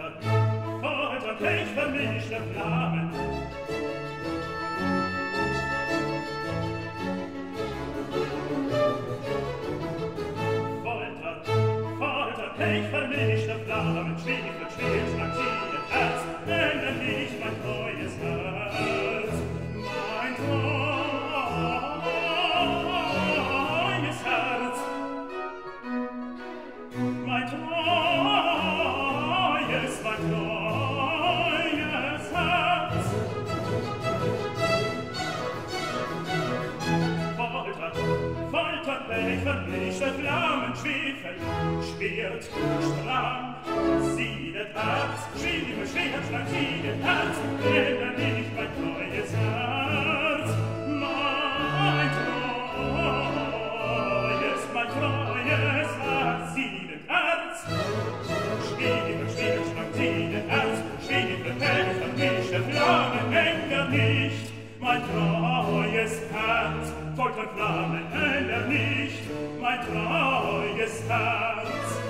Folter, Kelch, vermischte Flammen. Folter, Folter, Kelch, vermischte Flammen. Schwierig und schwierig, mein Ziel, Herz, nenne mich mein neues Herz. Mein neues Herz. Mein neues, mein neues. Kelch vermischte Flammen, Schwefel, Schwert, Strahl, siedet Herz, Schwefel, Schwert, Strahl, siedet Herz, nenne mich mein neues Herz, mein neues Herz, siedet Herz, Schwefel, Schwert, Strahl, siedet Herz, Schwefel, Kelch vermischte Flammen, nenne nicht mein treues Herz. Folter, Flamme, ändert nicht mein treues Herz.